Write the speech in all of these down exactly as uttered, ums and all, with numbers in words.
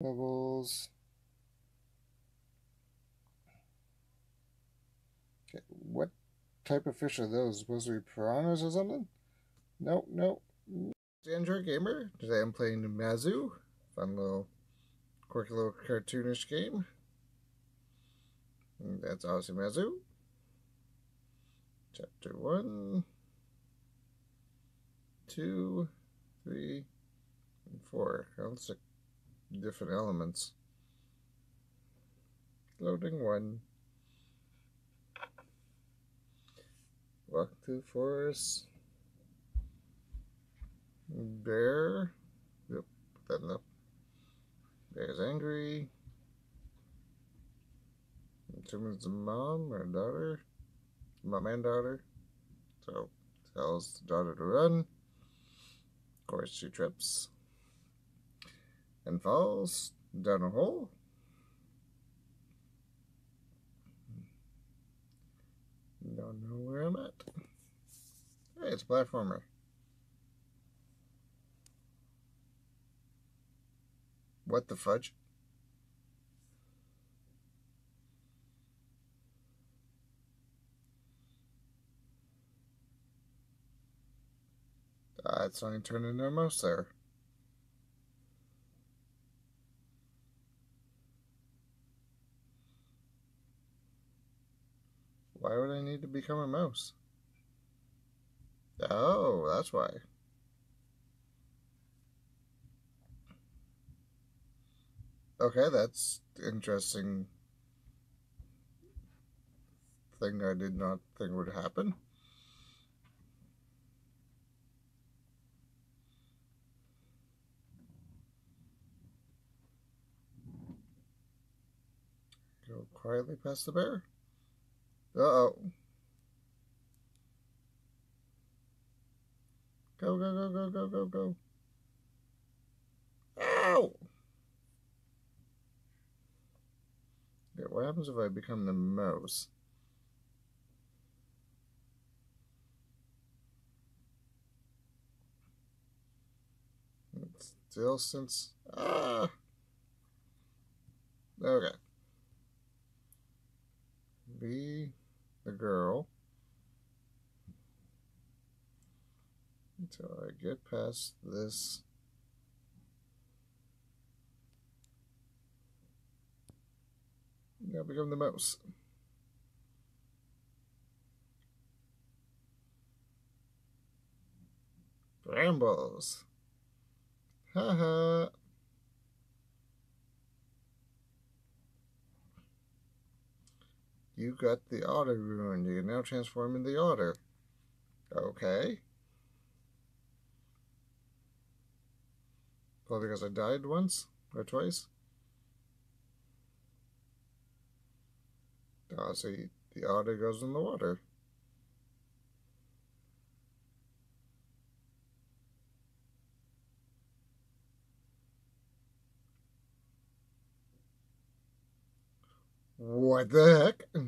Levels. Okay, what type of fish are those? Supposed to be piranhas or something? No, no. The Android Gamer. Today I'm playing Mazu. Fun little, quirky little cartoonish game. And that's obviously Mazu. Chapter one, two, three, and four. That's like different elements. Loading one. Walk through forest. Bear. Yep, put that up. Bear's angry. Determines the mom or daughter. Mom and daughter. So tells the daughter to run. Of course she trips. And falls down a hole. Don't know where I'm at. Hey, it's a platformer. What the fudge? Ah, it's only turned into a mouse there. Why would I need to become a mouse? Oh, that's why. Okay, that's interesting thing I did not think would happen. Go quietly past the bear. Uh-oh. Go, go, go, go, go, go, go. Ow! Okay, what happens if I become the mouse? It's still since... Ah! Okay. Be the girl until I get past this. Now become the mouse. Brambles. Ha ha. You got the otter ruined. You can now transform into the otter. Okay. Probably because I died once or twice. Ah, see, the otter goes in the water. What the heck?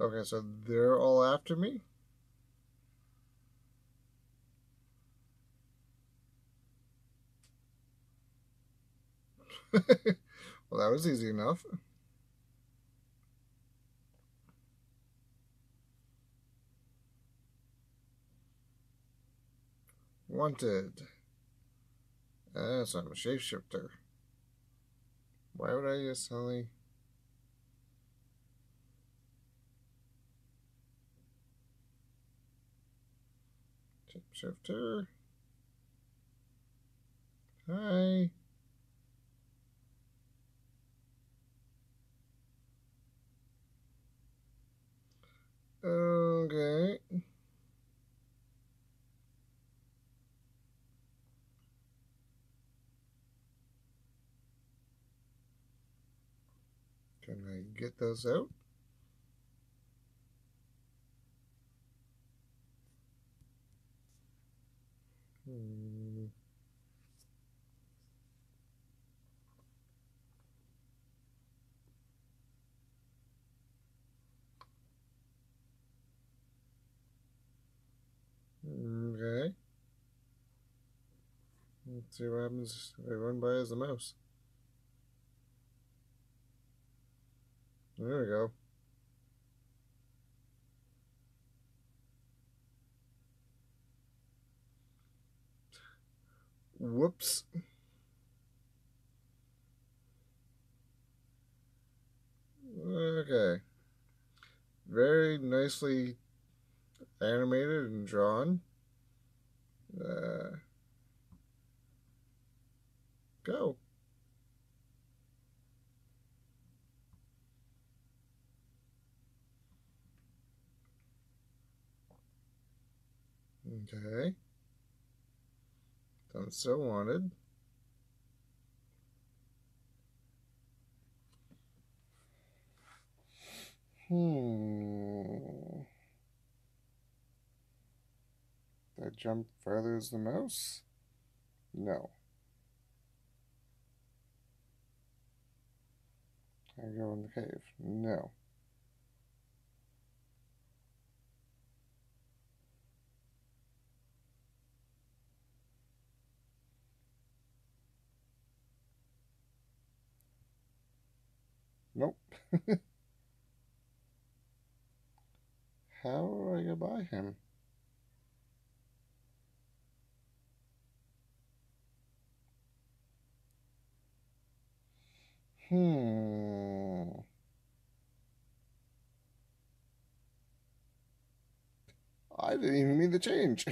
Okay, so they're all after me? Well, that was easy enough. Wanted. Ah, so I'm a shapeshifter. Why would I just suddenly... Shapeshifter. Hi. Okay. Can I get those out? Hmm. Let's see what happens if I run by as the mouse. There we go. Whoops. Okay. Very nicely animated and drawn. Uh, go. Okay. Done so wanted. Hmm. Did I jump further as the mouse? No. I go in the cave. No. Nope. How do I get by him? Hmm. I didn't even mean to change.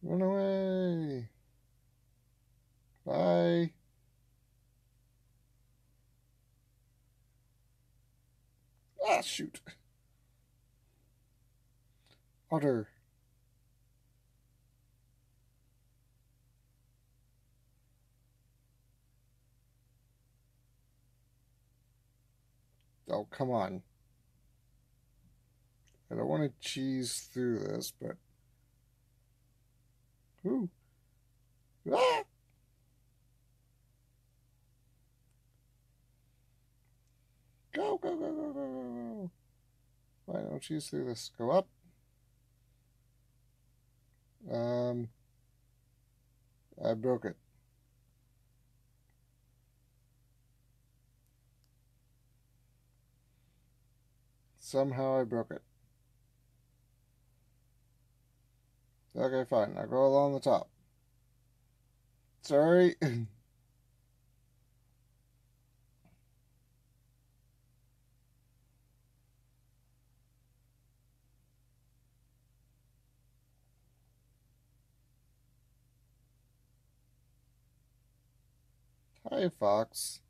Run away. Bye. Ah, shoot. Otter. Oh, come on. I don't want to cheese through this, but... Ooh. Ah! Go, go, go, go, go, go. Why don't you see this? Go up. Um, I broke it. Somehow I broke it. Okay, fine. I'll go along the top. Sorry. Hi, fox.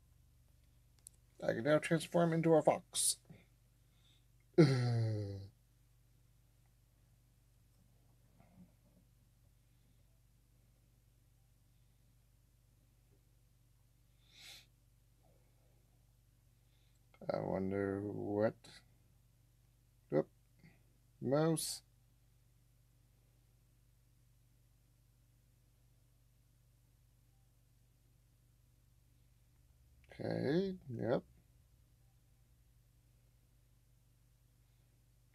I can now transform into a fox. I wonder what. Oop. Mouse. Okay, yep.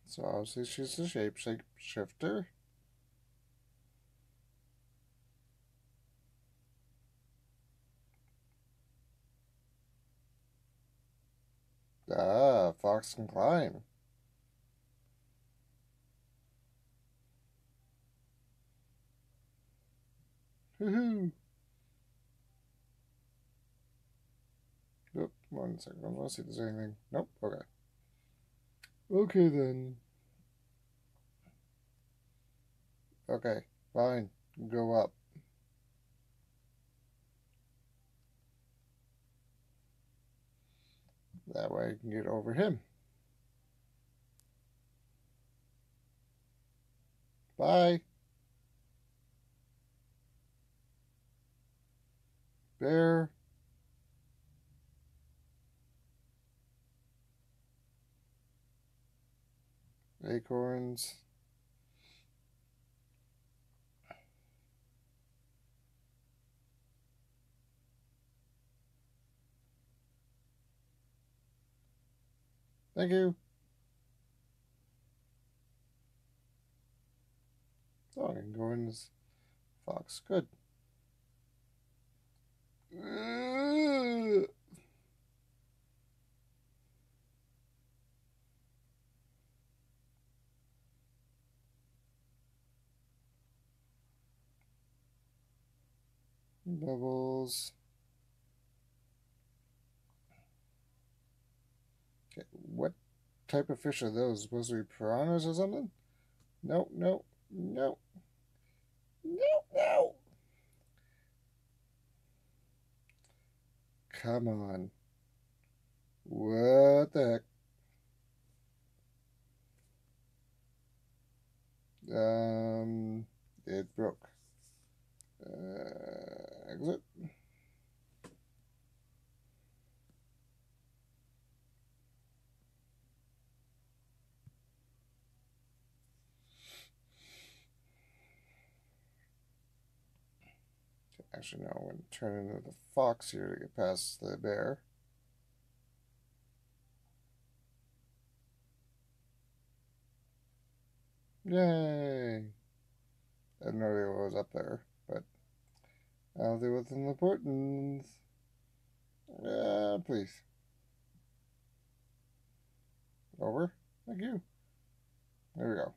So obviously she's a shape shifter. Ah, fox can climb. Woohoo! Nope, one second. I want to see if there's anything. Nope, okay. Okay then. Okay, fine. Go up. That way I can get over him. Bye. Bear. Acorns. Thank you. Oh, I can go in this box. Good. Bubbles. Okay, what type of fish are those? Supposed to be piranhas or something? No, no, no. No, no. Come on. What the heck? Um, it broke. Uh, exit. Actually, no, I'm going to turn into the fox here to get past the bear. Yay! I have no idea what was up there, but I'll do what's important. Yeah, please. Over. Thank you. There we go.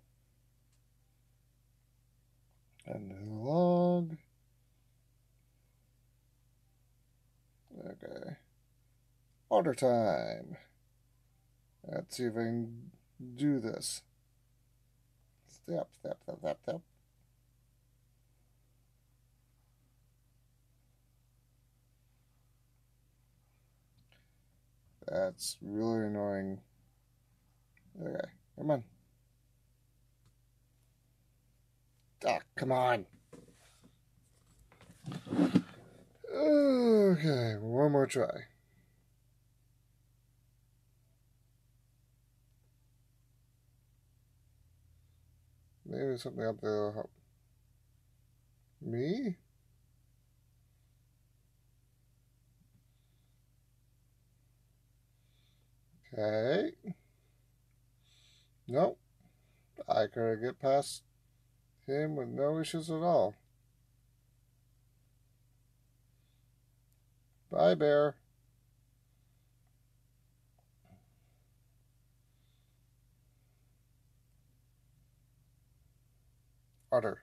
And there's a log. Okay. Order time. Let's see if I can do this. Step, step, step, step, step. That's really annoying. Okay, come on. Ah, come on. Okay, one more try. Maybe something up there will help. Me? Okay. Nope. I could get past him with no issues at all. Bye, bear. Otter.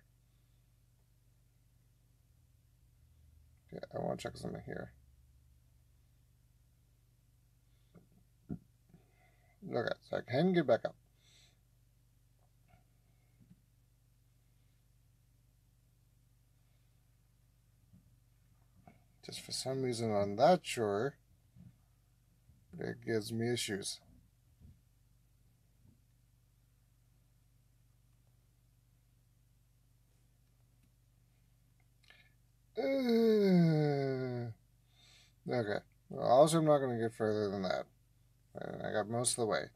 Yeah, I want to check something here. Okay, so I can get back up. Just for some reason on that shore, it gives me issues. Uh, okay. Well, also, I'm not going to get further than that. I got most of the way.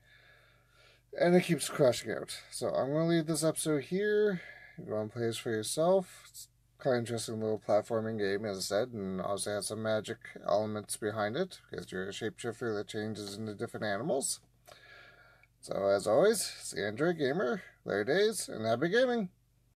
And it keeps crashing out. So I'm going to leave this episode here. If you want to play this for yourself, it's quite an interesting little platforming game, as I said, and also has some magic elements behind it, because you're a shapeshifter that changes into different animals. So as always, it's the Android Gamer, later days, and happy gaming!